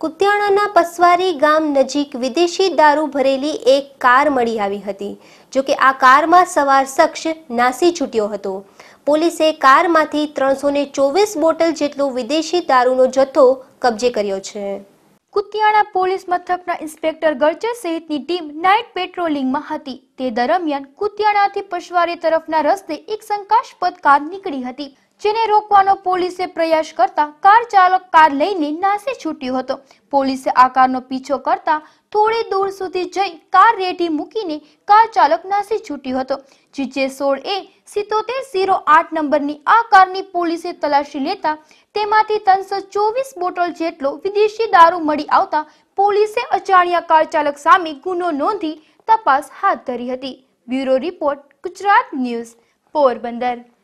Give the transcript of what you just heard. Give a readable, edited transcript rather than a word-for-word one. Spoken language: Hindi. कुतियाणाना पसवारी गाम नजीक विदेशी दारू भरेली एक कार मळी आवी हती। जो के आ कारमा सवार शख्स नासी छूट्यो हतो। पोलीसे कारमांथी 324 बोटल जेटलो विदेशी दारूनो जथ्थो कब्जे कर्यो छे। कुतियाणा पोलीस मथकना इंस्पेक्टर गर्जर सहितनी टीम नाइट पेट्रोलिंगमां हती। ते दरमियान कुतियाणाथी पसवारी तरफना रस्ते एक शंकास्पद कार नीकळी हती। जेने रोकवानो पोलीसे प्रयास करता कार चालक कार लईने नासी छूट्यो हतो। पोलीसे आ कारनो पीछो करता थोड़ी दूर सुधी जई कार रेडी मूकीने कार चालक नासी छूट्यो हतो। जीजे 16A 7708 नंबरनी आ कारनी पोलीसे तलाशी लेता तेमांथी 324 बोटल जेटलो विदेशी दारू मळी आवता पोलीसे अजाण्या कार चालक सामे गुनो नोंधी तपास हाथ धरी हती। Bureau report, Gujarat news, Porbandar.